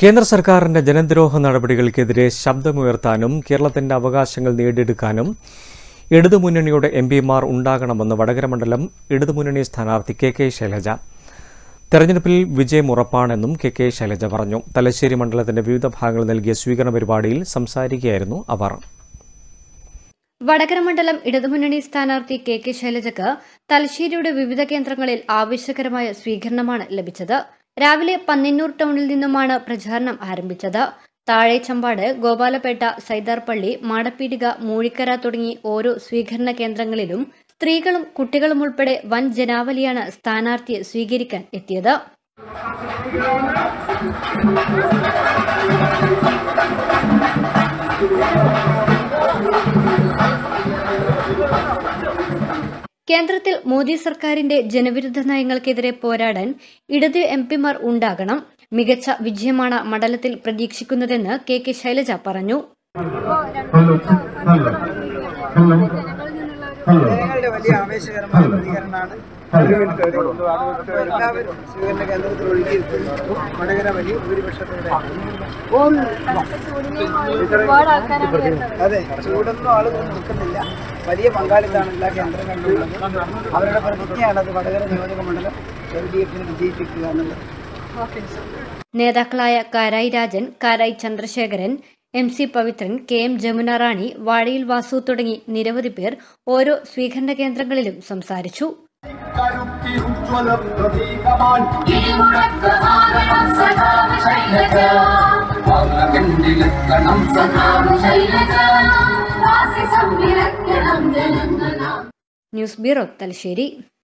Kendra Sarkar and Janandrohan Arabadical Kedre, Shabdamuertanum, Kerala and Avagashangal needed Kanum, Ida the Munanioda MBMR Undakanam on the Vadagaramandalam, Ida the Munanis Tanarthi K.K. Shailaja. Terranapil Vijay Murapan and K.K. Shailaja Varno, Talashiri Mandala the Nebu of Hangal Nelgeswigan Barbadil, Samsari Gerno, Avar. Vadakaramandalam Ida the Munanis Tanarthi K.K. Shailaja, Talashiriuda Vivida Kentrangal Avishakarma Swiganaman Lebichada. Ravile Paninur Townil Dinamana Prajarnam Arambichada, Tare Chambade, Gobala Peta, Saidar Pali, Madapitiga, Murikara Turini, Oru, Swigarna Kendrangalidum, Trikalum Kutigal Mulpede, one Genavaliana, Stanarthi, Swigirikan, Etiada. Kendrathil Modi Sarkarinte Janaviruddha Nayangalkethire Poradan, Idathu MPMar Undaganam, Migacha Vijayamana Mandalathil Pradeekshikkunnathenu K.K. Shailaja Paranju. Nedaklaya Karai Rajan, Karai Chandrasekharan, MC Pavithran, KM Jamunarani, Vadil Vasu Tudangi, Niravadhi Per, Oro Swigarna Kendrangalilum, Samsarichu. News Bureau, Talisheri.